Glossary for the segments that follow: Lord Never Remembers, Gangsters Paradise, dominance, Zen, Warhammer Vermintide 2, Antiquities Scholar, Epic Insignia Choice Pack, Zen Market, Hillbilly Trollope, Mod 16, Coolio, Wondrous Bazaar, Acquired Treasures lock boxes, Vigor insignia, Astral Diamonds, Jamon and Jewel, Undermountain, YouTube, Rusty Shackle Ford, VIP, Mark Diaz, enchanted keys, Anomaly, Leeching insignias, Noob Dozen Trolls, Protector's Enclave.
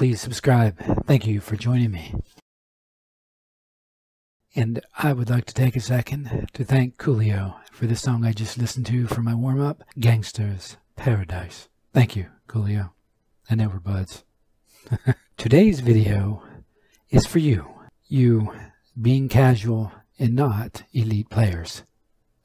please subscribe. Thank you for joining me. And I would like to take a second to thank Coolio for the song I just listened to for my warm-up, Gangsters Paradise. Thank you, Coolio. I know we're buds. Today's video is for you. You being casual and not elite players.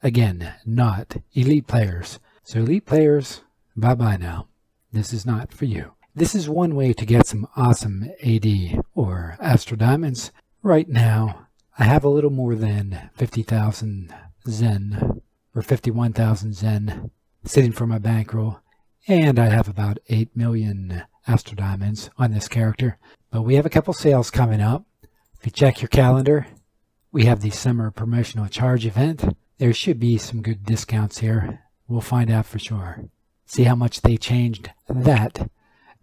Again, not elite players. So elite players, bye-bye now. This is not for you. This is one way to get some awesome AD or Astral Diamonds. Right now, I have a little more than 50,000 Zen or 51,000 Zen sitting for my bankroll. And I have about 8 million Astral Diamonds on this character. But we have a couple sales coming up. If you check your calendar, we have the summer promotional charge event. There should be some good discounts here. We'll find out for sure. See how much they changed that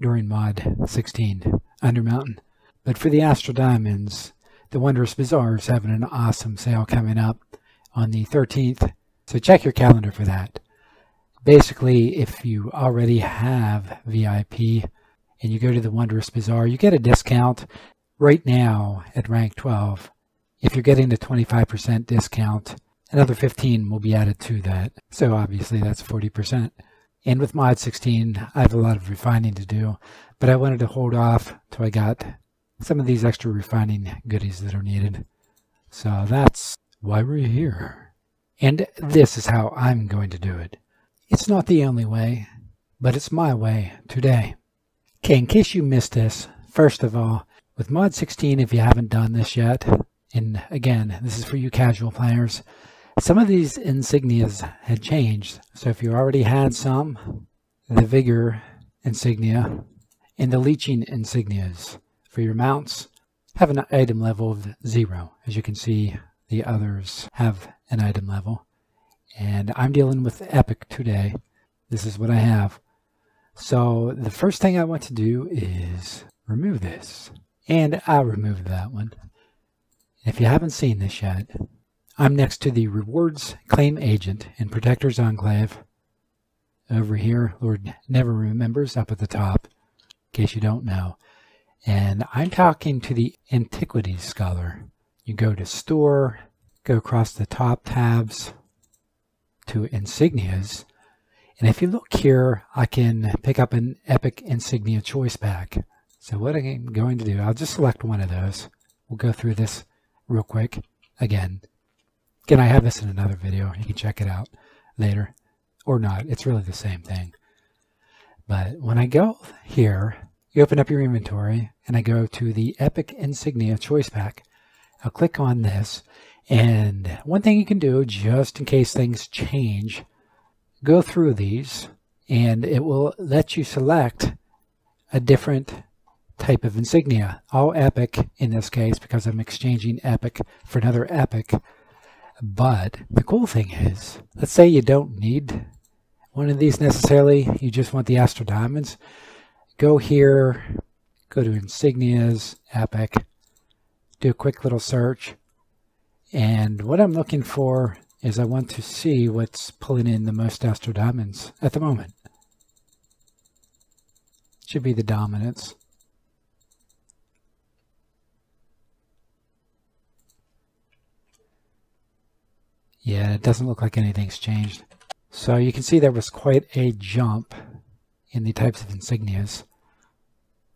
during Mod 16 Undermountain. But for the Astral Diamonds, the Wondrous Bazaar is having an awesome sale coming up on the 13th. So check your calendar for that. Basically, if you already have VIP and you go to the Wondrous Bazaar, you get a discount. Right now at rank 12, if you're getting the 25% discount, another 15 will be added to that. So obviously that's 40%. And with Mod 16, I have a lot of refining to do, but I wanted to hold off till I got some of these extra refining goodies that are needed. So that's why we're here. And this is how I'm going to do it. It's not the only way, but it's my way today. Okay, in case you missed this, first of all, with Mod 16, if you haven't done this yet, and again, this is for you casual players, some of these insignias had changed. So if you already had some, the Vigor insignia and the Leeching insignias for your mounts have an item level of 0. As you can see, the others have an item level. And I'm dealing with Epic today. This is what I have. So the first thing I want to do is remove this. And I removed that one. If you haven't seen this yet, I'm next to the Rewards Claim Agent in Protector's Enclave. Over here, Lord Never Remembers up at the top, in case you don't know. And I'm talking to the Antiquities Scholar. You go to Store, go across the top tabs to Insignias, and if you look here, I can pick up an Epic Insignia Choice Pack. So what I'm going to do, I'll just select one of those. We'll go through this real quick. Again, I have this in another video. You can check it out later or not. It's really the same thing. But when I go here, you open up your inventory, and I go to the Epic Insignia Choice Pack. I'll click on this. And one thing you can do, just in case things change, go through these, and it will let you select a different type of insignia. All Epic in this case, because I'm exchanging Epic for another Epic. But the cool thing is, let's say you don't need one of these necessarily, you just want the Astral Diamonds. Go here, go to Insignias, Epic, do a quick little search. And what I'm looking for is I want to see what's pulling in the most Astral Diamonds at the moment. It should be the dominance. Yeah, it doesn't look like anything's changed. So you can see there was quite a jump in the types of insignias.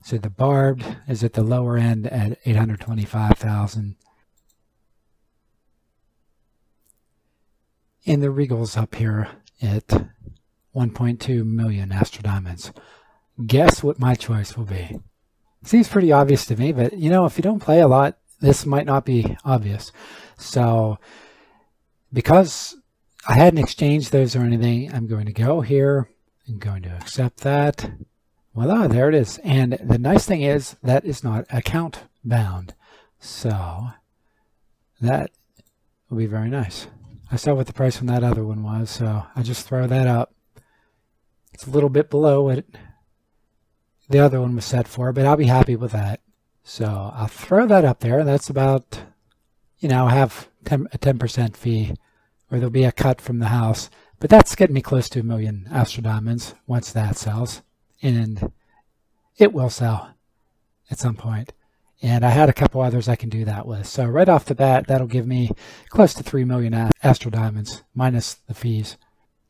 So the barbed is at the lower end at 825,000. And the regal's up here at 1.2 million Astral Diamonds. Guess what my choice will be? Seems pretty obvious to me, but you know, if you don't play a lot, this might not be obvious. So, because I hadn't exchanged those or anything, I'm going to go here. I'm going to accept that. Voila, there it is. And the nice thing is, that is not account bound. So, that will be very nice. I saw what the price on that other one was, so I just throw that up. It's a little bit below what the other one was set for, but I'll be happy with that. So I'll throw that up there. That's about, you know, I have a 10% fee, or there'll be a cut from the house. But that's getting me close to 1 million Astral Diamonds once that sells. And it will sell. at some point. And I had a couple others I can do that with. So right off the bat, that'll give me close to 3 million Astral Diamonds, minus the fees.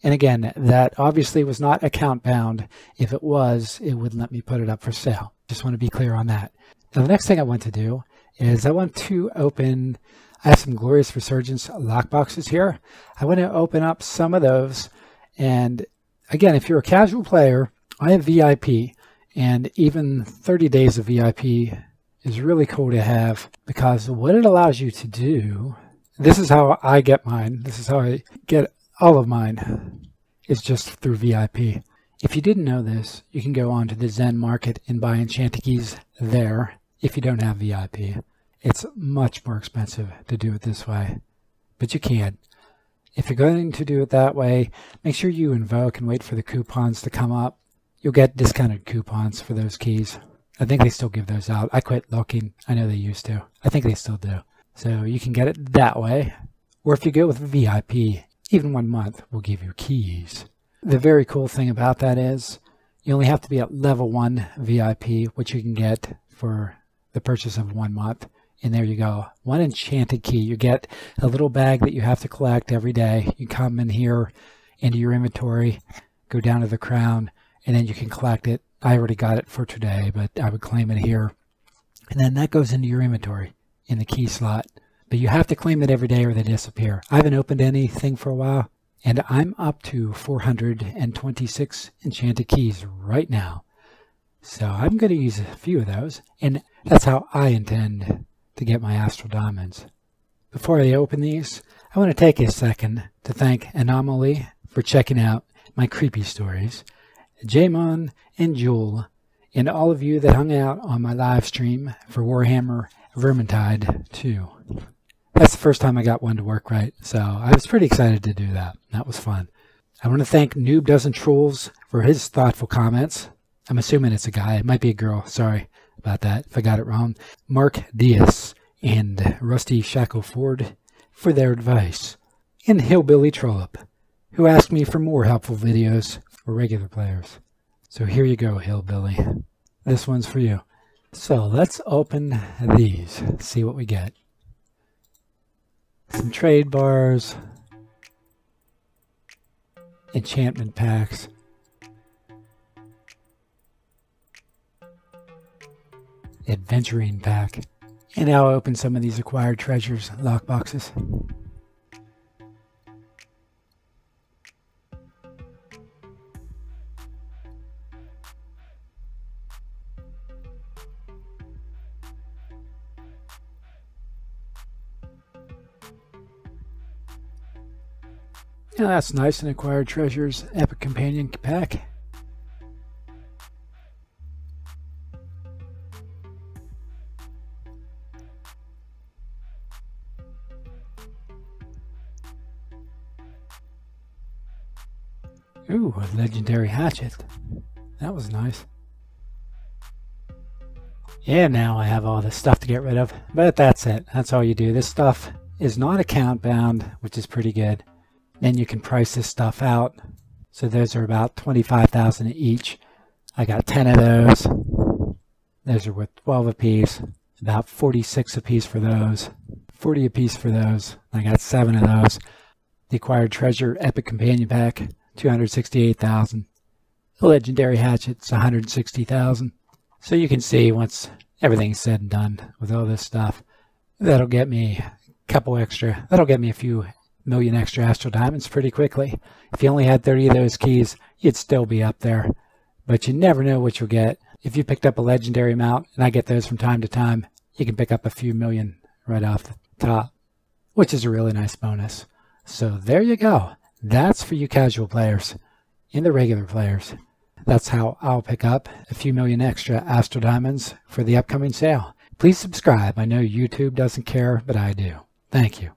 And again, that obviously was not account bound. If it was, it wouldn't let me put it up for sale. Just want to be clear on that. Now the next thing I want to do is I want to open, I have some Glorious Resurgence lock boxes here. I want to open up some of those. And again, if you're a casual player, I have VIP, and even 30 days of VIP is really cool to have, because what it allows you to do, this is how I get mine, this is how I get all of mine, is just through VIP. If you didn't know this, you can go on to the Zen Market and buy enchanted keys there if you don't have VIP. It's much more expensive to do it this way, but you can. If you're going to do it that way, make sure you invoke and wait for the coupons to come up. You'll get discounted coupons for those keys. I think they still give those out. I quit looking. I know they used to. I think they still do. So you can get it that way. Or if you go with VIP, even 1 month will give you keys. The very cool thing about that is you only have to be at level 1 VIP, which you can get for the purchase of 1 month. And there you go. 1 enchanted key. You get a little bag that you have to collect every day. You come in here into your inventory, go down to the crown, and then you can collect it. I already got it for today, but I would claim it here. And then that goes into your inventory in the key slot. But you have to claim it every day or they disappear. I haven't opened anything for a while, and I'm up to 426 enchanted keys right now. So I'm going to use a few of those, and that's how I intend to get my Astral Diamonds. Before I open these, I want to take a second to thank Anomaly for checking out my creepy stories, Jamon and Jewel, and all of you that hung out on my live stream for Warhammer Vermintide 2. That's the first time I got one to work right, so I was pretty excited to do that. That was fun. I want to thank Noob Dozen Trolls for his thoughtful comments. I'm assuming it's a guy. It might be a girl. Sorry about that if I got it wrong. Mark Diaz and Rusty Shackle Ford for their advice. And Hillbilly Trollope, who asked me for more helpful videos for regular players. So here you go, Hillbilly. This one's for you. So let's open these, see what we get. Some trade bars, enchantment packs, adventuring pack, and now I'll open some of these Acquired Treasures lock boxes. Now that's nice, an Acquired Treasures Epic Companion Pack. Ooh, a legendary hatchet. That was nice. Yeah, now I have all this stuff to get rid of, but that's it. That's all you do. This stuff is not account bound, which is pretty good. Then you can price this stuff out. So those are about 25,000 each. I got 10 of those. Those are worth 12 apiece. About 46 apiece for those. 40 apiece for those. I got 7 of those. The Acquired Treasure Epic Companion Pack, 268,000. The Legendary Hatchet's 160,000. So you can see once everything's said and done with all this stuff, that'll get me a couple extra. That'll get me a few million extra Astral Diamonds pretty quickly. If you only had 30 of those keys, you'd still be up there. But you never know what you'll get. If you picked up a legendary mount, and I get those from time to time, you can pick up a few million right off the top, which is a really nice bonus. So there you go. That's for you casual players and the regular players. That's how I'll pick up a few million extra Astral Diamonds for the upcoming sale. Please subscribe. I know YouTube doesn't care, but I do. Thank you.